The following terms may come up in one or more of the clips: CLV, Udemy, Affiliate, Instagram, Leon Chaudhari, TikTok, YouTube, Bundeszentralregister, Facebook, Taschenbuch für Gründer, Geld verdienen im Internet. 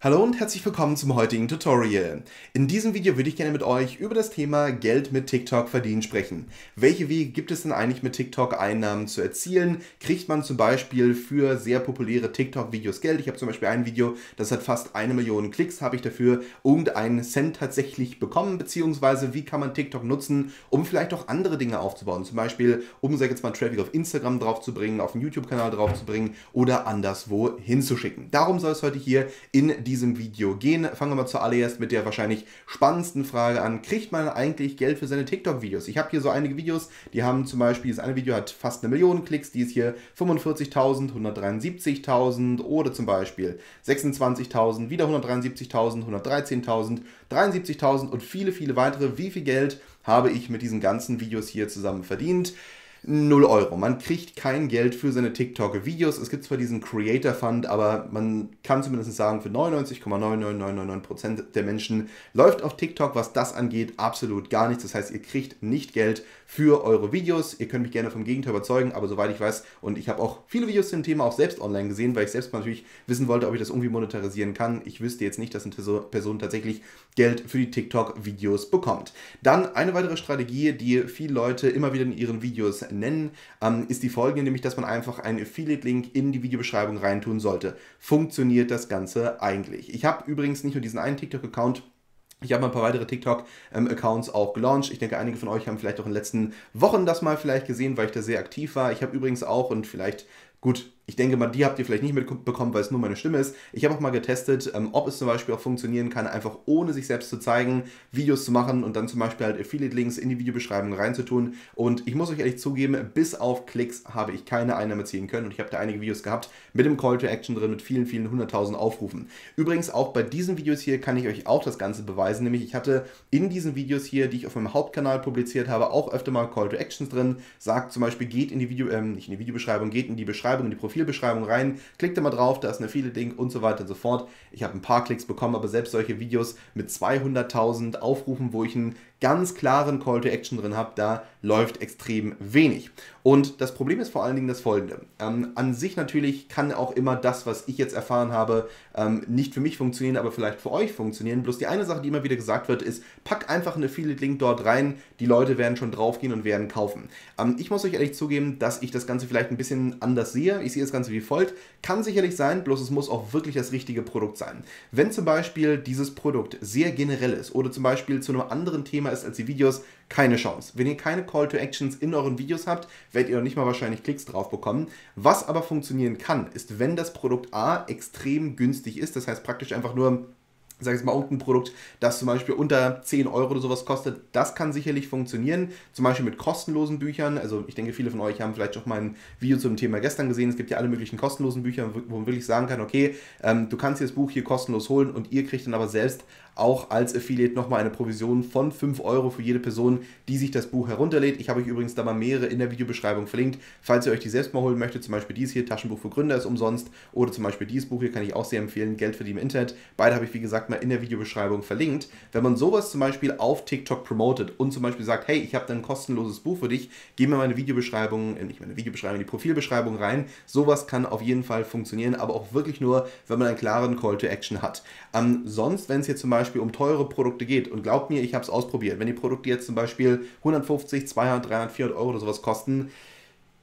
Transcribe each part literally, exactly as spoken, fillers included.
Hallo und herzlich willkommen zum heutigen Tutorial. In diesem Video würde ich gerne mit euch über das Thema Geld mit TikTok verdienen sprechen. Welche Wege gibt es denn eigentlich mit TikTok Einnahmen zu erzielen? Kriegt man zum Beispiel für sehr populäre TikTok-Videos Geld? Ich habe zum Beispiel ein Video, das hat fast eine Million Klicks, habe ich dafür irgendeinen Cent tatsächlich bekommen, beziehungsweise wie kann man TikTok nutzen, um vielleicht auch andere Dinge aufzubauen, zum Beispiel um, sag ich jetzt mal, Traffic auf Instagram draufzubringen, auf den YouTube-Kanal draufzubringen oder anderswo hinzuschicken. Darum soll es heute hier in diesem Video gehen. Fangen wir mal zuallererst mit der wahrscheinlich spannendsten Frage an. Kriegt man eigentlich Geld für seine TikTok-Videos? Ich habe hier so einige Videos, die haben zum Beispiel, das eine Video hat fast eine Million Klicks, die ist hier fünfundvierzigtausend, hundertdreiundsiebzigtausend oder zum Beispiel sechsundzwanzigtausend, wieder hundertdreiundsiebzigtausend, hundertdreizehntausend, dreiundsiebzigtausend und viele, viele weitere. Wie viel Geld habe ich mit diesen ganzen Videos hier zusammen verdient? null Euro. Man kriegt kein Geld für seine TikTok-Videos. Es gibt zwar diesen Creator Fund, aber man kann zumindest sagen, für neunundneunzig Komma neun neun neun neun neun Prozent der Menschen läuft auf TikTok, was das angeht, absolut gar nichts. Das heißt, ihr kriegt nicht Geld für eure Videos. Ihr könnt mich gerne vom Gegenteil überzeugen, aber soweit ich weiß, und ich habe auch viele Videos zum Thema auch selbst online gesehen, weil ich selbst mal natürlich wissen wollte, ob ich das irgendwie monetarisieren kann. Ich wüsste jetzt nicht, dass eine Person tatsächlich Geld für die TikTok-Videos bekommt. Dann eine weitere Strategie, die viele Leute immer wieder in ihren Videos nennen, ähm, ist die folgende, nämlich, dass man einfach einen Affiliate-Link in die Videobeschreibung reintun sollte. Funktioniert das Ganze eigentlich? Ich habe übrigens nicht nur diesen einen TikTok-Account, ich habe mal ein paar weitere TikTok-Accounts auch gelauncht. Ich denke, einige von euch haben vielleicht auch in den letzten Wochen das mal vielleicht gesehen, weil ich da sehr aktiv war. Ich habe übrigens auch und vielleicht, gut, ich denke mal, die habt ihr vielleicht nicht mitbekommen, weil es nur meine Stimme ist. Ich habe auch mal getestet, ähm, ob es zum Beispiel auch funktionieren kann, einfach ohne sich selbst zu zeigen, Videos zu machen und dann zum Beispiel halt Affiliate-Links in die Videobeschreibung reinzutun. Und ich muss euch ehrlich zugeben, bis auf Klicks habe ich keine Einnahmen ziehen können. Und ich habe da einige Videos gehabt mit dem Call to Action drin, mit vielen, vielen hunderttausend Aufrufen. Übrigens auch bei diesen Videos hier kann ich euch auch das Ganze beweisen. Nämlich ich hatte in diesen Videos hier, die ich auf meinem Hauptkanal publiziert habe, auch öfter mal Call to Actions drin. Sagt zum Beispiel, geht in die Video, ähm, nicht in die Videobeschreibung, geht in die Beschreibung, in die Profil Beschreibung rein, klickt da mal drauf, da ist eine viele Link und so weiter und so fort. Ich habe ein paar Klicks bekommen, aber selbst solche Videos mit zweihunderttausend Aufrufen, wo ich einen ganz klaren Call to Action drin habe, da läuft extrem wenig. Und das Problem ist vor allen Dingen das folgende. Ähm, an sich natürlich kann auch immer das, was ich jetzt erfahren habe, ähm, nicht für mich funktionieren, aber vielleicht für euch funktionieren. Bloß die eine Sache, die immer wieder gesagt wird, ist, pack einfach eine Affiliate Link dort rein, die Leute werden schon draufgehen und werden kaufen. Ähm, ich muss euch ehrlich zugeben, dass ich das Ganze vielleicht ein bisschen anders sehe. Ich sehe das Ganze wie folgt. Kann sicherlich sein, bloß es muss auch wirklich das richtige Produkt sein. Wenn zum Beispiel dieses Produkt sehr generell ist oder zum Beispiel zu einem anderen Thema ist als die Videos, keine Chance. Wenn ihr keine Call to Actions in euren Videos habt, werdet ihr noch nicht mal wahrscheinlich Klicks drauf bekommen. Was aber funktionieren kann, ist, wenn das Produkt A extrem günstig ist, das heißt praktisch einfach nur, sag ich jetzt mal, irgendein Produkt, das zum Beispiel unter zehn Euro oder sowas kostet, das kann sicherlich funktionieren, zum Beispiel mit kostenlosen Büchern, also ich denke, viele von euch haben vielleicht auch mein Video zum Thema gestern gesehen, es gibt ja alle möglichen kostenlosen Bücher, wo man wirklich sagen kann, okay, ähm, du kannst dir das Buch hier kostenlos holen und ihr kriegt dann aber selbst auch als Affiliate nochmal eine Provision von fünf Euro für jede Person, die sich das Buch herunterlädt. Ich habe euch übrigens da mal mehrere in der Videobeschreibung verlinkt, falls ihr euch die selbst mal holen möchtet, zum Beispiel dies hier, Taschenbuch für Gründer ist umsonst oder zum Beispiel dieses Buch hier kann ich auch sehr empfehlen, Geld verdienen im Internet, beide habe ich wie gesagt mal in der Videobeschreibung verlinkt. Wenn man sowas zum Beispiel auf TikTok promotet und zum Beispiel sagt, hey, ich habe da ein kostenloses Buch für dich, geh mir meine Videobeschreibung, nicht meine Videobeschreibung, die Profilbeschreibung rein, sowas kann auf jeden Fall funktionieren, aber auch wirklich nur, wenn man einen klaren Call to Action hat. Ähm, sonst, wenn es jetzt zum Beispiel um teure Produkte geht und glaubt mir, ich habe es ausprobiert, wenn die Produkte jetzt zum Beispiel hundertfünfzig, zweihundert, dreihundert, vierhundert Euro oder sowas kosten,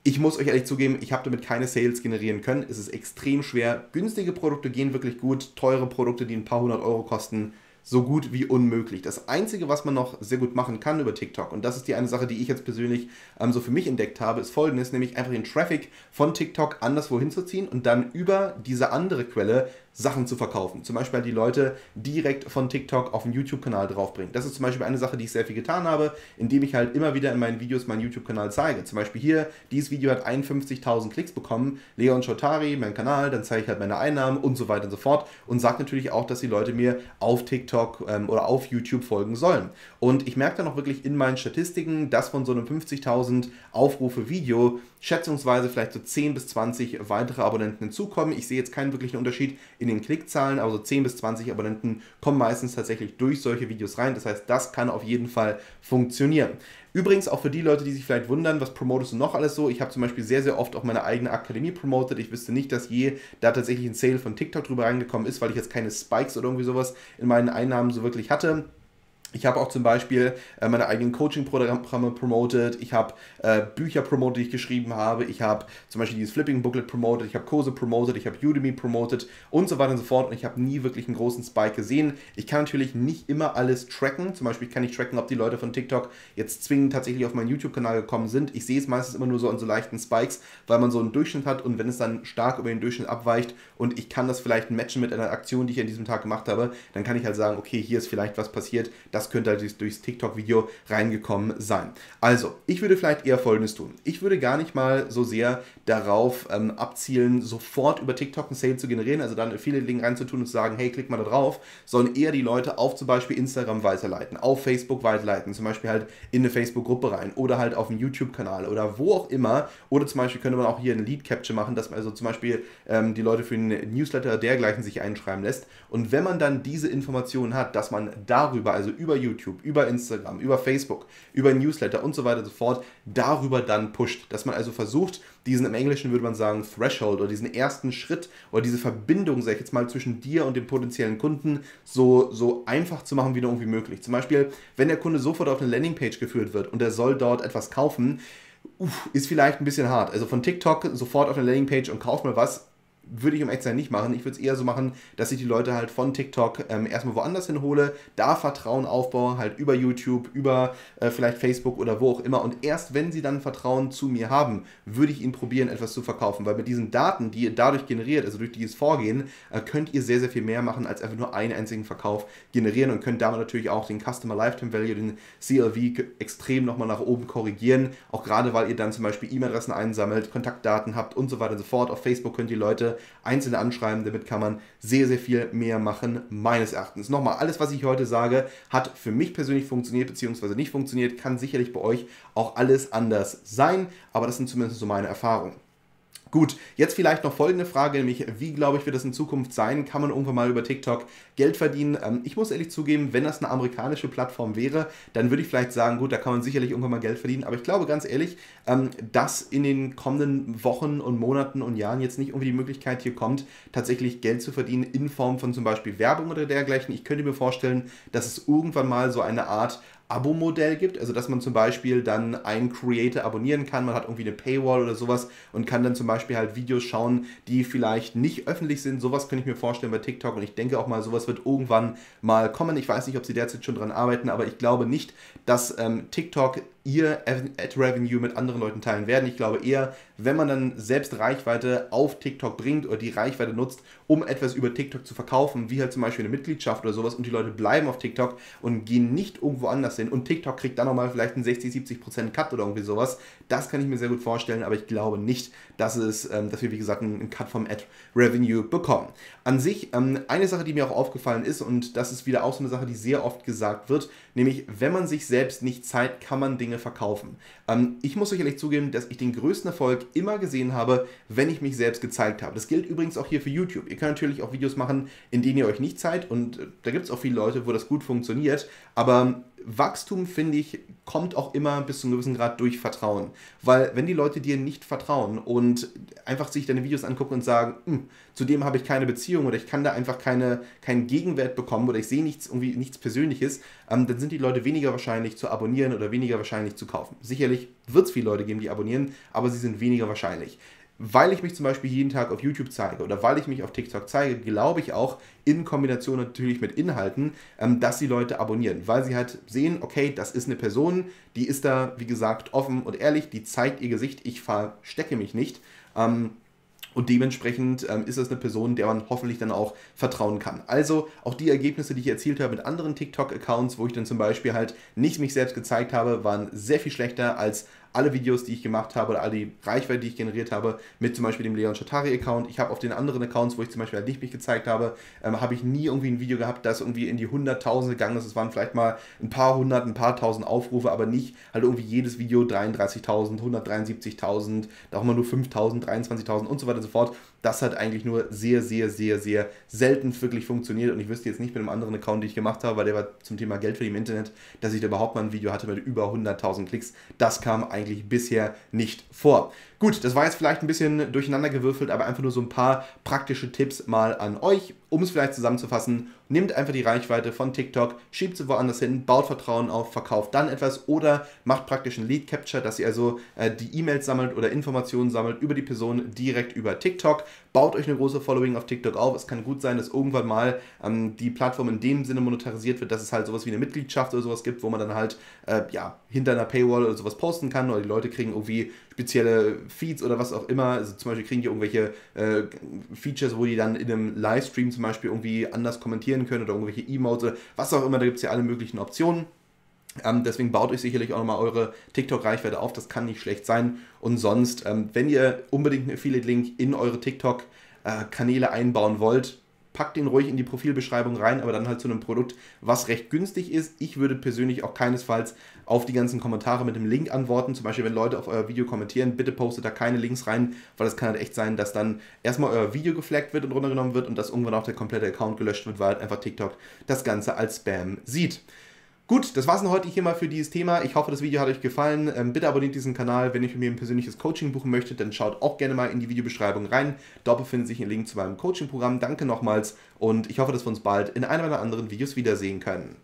ich muss euch ehrlich zugeben, ich habe damit keine Sales generieren können, es ist extrem schwer, günstige Produkte gehen wirklich gut, teure Produkte, die ein paar hundert Euro kosten, so gut wie unmöglich. Das Einzige, was man noch sehr gut machen kann über TikTok, und das ist die eine Sache, die ich jetzt persönlich ähm, so für mich entdeckt habe, ist folgendes, nämlich einfach den Traffic von TikTok anderswo hinzuziehen und dann über diese andere Quelle Sachen zu verkaufen. Zum Beispiel die Leute direkt von TikTok auf den YouTube-Kanal draufbringen. Das ist zum Beispiel eine Sache, die ich sehr viel getan habe, indem ich halt immer wieder in meinen Videos meinen YouTube-Kanal zeige. Zum Beispiel hier, dieses Video hat einundfünfzigtausend Klicks bekommen, Leon Chaudhari, mein Kanal, dann zeige ich halt meine Einnahmen und so weiter und so fort und sage natürlich auch, dass die Leute mir auf TikTok ähm, oder auf YouTube folgen sollen. Und ich merke dann auch wirklich in meinen Statistiken, dass von so einem fünfzigtausend Aufrufe Video schätzungsweise vielleicht so zehn bis zwanzig weitere Abonnenten hinzukommen. Ich sehe jetzt keinen wirklichen Unterschied in in den Klickzahlen, also zehn bis zwanzig Abonnenten kommen meistens tatsächlich durch solche Videos rein. Das heißt, das kann auf jeden Fall funktionieren. Übrigens auch für die Leute, die sich vielleicht wundern, was promotest du noch alles so? Ich habe zum Beispiel sehr, sehr oft auch meine eigene Akademie promotet. Ich wüsste nicht, dass je da tatsächlich ein Sale von TikTok drüber reingekommen ist, weil ich jetzt keine Spikes oder irgendwie sowas in meinen Einnahmen so wirklich hatte. Ich habe auch zum Beispiel meine eigenen Coaching-Programme promotet, ich habe äh, Bücher promotet, die ich geschrieben habe, ich habe zum Beispiel dieses Flipping-Booklet promotet, ich habe Kurse promotet, ich habe Udemy promotet und so weiter und so fort, und ich habe nie wirklich einen großen Spike gesehen. Ich kann natürlich nicht immer alles tracken, zum Beispiel kann ich tracken, ob die Leute von TikTok jetzt zwingend tatsächlich auf meinen YouTube-Kanal gekommen sind. Ich sehe es meistens immer nur so an so leichten Spikes, weil man so einen Durchschnitt hat, und wenn es dann stark über den Durchschnitt abweicht und ich kann das vielleicht matchen mit einer Aktion, die ich an diesem Tag gemacht habe, dann kann ich halt sagen, okay, hier ist vielleicht was passiert, das Das könnte halt durchs TikTok-Video reingekommen sein. Also, ich würde vielleicht eher Folgendes tun. Ich würde gar nicht mal so sehr darauf ähm, abzielen, sofort über TikTok einen Sale zu generieren, also dann viele Links reinzutun und zu sagen, hey, klick mal da drauf, sondern eher die Leute auf zum Beispiel Instagram weiterleiten, auf Facebook weiterleiten, zum Beispiel halt in eine Facebook-Gruppe rein oder halt auf einen YouTube-Kanal oder wo auch immer. Oder zum Beispiel könnte man auch hier eine Lead-Capture machen, dass man also zum Beispiel ähm, die Leute für einen Newsletter dergleichen sich einschreiben lässt. Und wenn man dann diese Informationen hat, dass man darüber, also über YouTube, über Instagram, über Facebook, über Newsletter und so weiter und so fort, darüber dann pusht. Dass man also versucht, diesen, im Englischen würde man sagen, Threshold oder diesen ersten Schritt oder diese Verbindung, sag ich jetzt mal, zwischen dir und dem potenziellen Kunden so, so einfach zu machen, wie nur irgendwie möglich. Zum Beispiel, wenn der Kunde sofort auf eine Landingpage geführt wird und er soll dort etwas kaufen, uff, ist vielleicht ein bisschen hart. Also von TikTok sofort auf eine Landingpage und kauf mal was, würde ich um echt sein nicht machen. Ich würde es eher so machen, dass ich die Leute halt von TikTok ähm, erstmal woanders hinhole, da Vertrauen aufbaue, halt über YouTube, über äh, vielleicht Facebook oder wo auch immer. Und erst wenn sie dann Vertrauen zu mir haben, würde ich ihnen probieren, etwas zu verkaufen. Weil mit diesen Daten, die ihr dadurch generiert, also durch dieses Vorgehen, äh, könnt ihr sehr, sehr viel mehr machen, als einfach nur einen einzigen Verkauf generieren, und könnt damit natürlich auch den Customer Lifetime Value, den C L V, extrem nochmal nach oben korrigieren. Auch gerade, weil ihr dann zum Beispiel E-Mail-Adressen einsammelt, Kontaktdaten habt und so weiter und so fort. Auf Facebook könnt ihr Leute einzelne anschreiben, damit kann man sehr, sehr viel mehr machen, meines Erachtens. Nochmal, alles, was ich heute sage, hat für mich persönlich funktioniert, beziehungsweise nicht funktioniert, kann sicherlich bei euch auch alles anders sein, aber das sind zumindest so meine Erfahrungen. Gut, jetzt vielleicht noch folgende Frage, nämlich wie, glaube ich, wird das in Zukunft sein? Kann man irgendwann mal über TikTok Geld verdienen? Ähm, ich muss ehrlich zugeben, wenn das eine amerikanische Plattform wäre, dann würde ich vielleicht sagen, gut, da kann man sicherlich irgendwann mal Geld verdienen. Aber ich glaube ganz ehrlich, ähm, dass in den kommenden Wochen und Monaten und Jahren jetzt nicht irgendwie die Möglichkeit hier kommt, tatsächlich Geld zu verdienen in Form von zum Beispiel Werbung oder dergleichen. Ich könnte mir vorstellen, dass es irgendwann mal so eine Art Abo-Modell gibt, also dass man zum Beispiel dann einen Creator abonnieren kann, man hat irgendwie eine Paywall oder sowas und kann dann zum Beispiel halt Videos schauen, die vielleicht nicht öffentlich sind. Sowas könnte ich mir vorstellen bei TikTok, und ich denke auch mal, sowas wird irgendwann mal kommen. Ich weiß nicht, ob sie derzeit schon dran arbeiten, aber ich glaube nicht, dass ähm, TikTok ihr Ad-Revenue mit anderen Leuten teilen werden. Ich glaube eher, wenn man dann selbst Reichweite auf TikTok bringt oder die Reichweite nutzt, um etwas über TikTok zu verkaufen, wie halt zum Beispiel eine Mitgliedschaft oder sowas, und die Leute bleiben auf TikTok und gehen nicht irgendwo anders hin, und TikTok kriegt dann nochmal vielleicht einen sechzig, siebzig Prozent Cut oder irgendwie sowas. Das kann ich mir sehr gut vorstellen, aber ich glaube nicht, dass, es, ähm, dass wir, wie gesagt, einen Cut vom Ad-Revenue bekommen. An sich, ähm, eine Sache, die mir auch aufgefallen ist, und das ist wieder auch so eine Sache, die sehr oft gesagt wird, nämlich, wenn man sich selbst nicht zeigt, kann man Dinge verkaufen. Ähm, ich muss euch ehrlich zugeben, dass ich den größten Erfolg immer gesehen habe, wenn ich mich selbst gezeigt habe. Das gilt übrigens auch hier für YouTube. Ihr könnt natürlich auch Videos machen, in denen ihr euch nicht zeigt, und da gibt es auch viele Leute, wo das gut funktioniert, aber Wachstum, finde ich, kommt auch immer bis zu einem gewissen Grad durch Vertrauen. Weil wenn die Leute dir nicht vertrauen und einfach sich deine Videos angucken und sagen, zu dem habe ich keine Beziehung oder ich kann da einfach keine, keinen Gegenwert bekommen oder ich sehe nichts, irgendwie nichts Persönliches, ähm, dann sind die Leute weniger wahrscheinlich zu abonnieren oder weniger wahrscheinlich zu kaufen. Sicherlich wird es viele Leute geben, die abonnieren, aber sie sind weniger wahrscheinlich. Weil ich mich zum Beispiel jeden Tag auf YouTube zeige oder weil ich mich auf TikTok zeige, glaube ich auch, in Kombination natürlich mit Inhalten, ähm, dass die Leute abonnieren. Weil sie halt sehen, okay, das ist eine Person, die ist da, wie gesagt, offen und ehrlich, die zeigt ihr Gesicht, ich verstecke mich nicht. Ähm, Und dementsprechend ähm, ist das eine Person, der man hoffentlich dann auch vertrauen kann. Also auch die Ergebnisse, die ich erzielt habe mit anderen TikTok-Accounts, wo ich dann zum Beispiel halt nicht mich selbst gezeigt habe, waren sehr viel schlechter als alle Videos, die ich gemacht habe oder all die Reichweite, die ich generiert habe, mit zum Beispiel dem Leon Chaudhari-Account. Ich habe auf den anderen Accounts, wo ich zum Beispiel halt nicht mich gezeigt habe, ähm, habe ich nie irgendwie ein Video gehabt, das irgendwie in die Hunderttausende gegangen ist. Es waren vielleicht mal ein paar hundert, ein paar tausend Aufrufe, aber nicht halt irgendwie jedes Video dreiunddreißigtausend, hundertdreiundsiebzigtausend, da auch mal nur fünftausend, dreiundzwanzigtausend und so weiter. Sofort. das hat eigentlich nur sehr, sehr, sehr, sehr selten wirklich funktioniert. Und ich wüsste jetzt nicht mit einem anderen Account, den ich gemacht habe, weil der war zum Thema Geld verdienen im Internet, dass ich da überhaupt mal ein Video hatte mit über hunderttausend Klicks. Das kam eigentlich bisher nicht vor. Gut, das war jetzt vielleicht ein bisschen durcheinander gewürfelt, aber einfach nur so ein paar praktische Tipps mal an euch. Um es vielleicht zusammenzufassen, nehmt einfach die Reichweite von TikTok, schiebt sie woanders hin, baut Vertrauen auf, verkauft dann etwas oder macht praktisch einen Lead Capture, dass ihr also äh, die E-Mails sammelt oder Informationen sammelt über die Person direkt über TikTok. Baut euch eine große Following auf TikTok auf. Es kann gut sein, dass irgendwann mal ähm, die Plattform in dem Sinne monetarisiert wird, dass es halt sowas wie eine Mitgliedschaft oder sowas gibt, wo man dann halt äh, ja, hinter einer Paywall oder sowas posten kann oder die Leute kriegen irgendwie spezielle Feeds oder was auch immer. Also zum Beispiel kriegen die irgendwelche äh, Features, wo die dann in einem Livestream zum Beispiel irgendwie anders kommentieren können oder irgendwelche Emotes oder was auch immer. Da gibt es ja alle möglichen Optionen. Ähm, deswegen baut euch sicherlich auch nochmal eure TikTok-Reichweite auf. Das kann nicht schlecht sein. Und sonst, ähm, wenn ihr unbedingt einen Affiliate-Link in eure TikTok-Kanäle einbauen wollt, packt den ruhig in die Profilbeschreibung rein, aber dann halt zu einem Produkt, was recht günstig ist. Ich würde persönlich auch keinesfalls auf die ganzen Kommentare mit dem Link antworten. Zum Beispiel, wenn Leute auf euer Video kommentieren, bitte postet da keine Links rein, weil es kann halt echt sein, dass dann erstmal euer Video geflaggt wird und runtergenommen wird und dass irgendwann auch der komplette Account gelöscht wird, weil halt einfach TikTok das Ganze als Spam sieht. Gut, das war's dann heute hier mal für dieses Thema. Ich hoffe, das Video hat euch gefallen. Ähm, bitte abonniert diesen Kanal. Wenn ihr mit mir ein persönliches Coaching buchen möchtet, dann schaut auch gerne mal in die Videobeschreibung rein. Dort befindet sich ein Link zu meinem Coaching-Programm. Danke nochmals und ich hoffe, dass wir uns bald in einem oder anderen Videos wiedersehen können.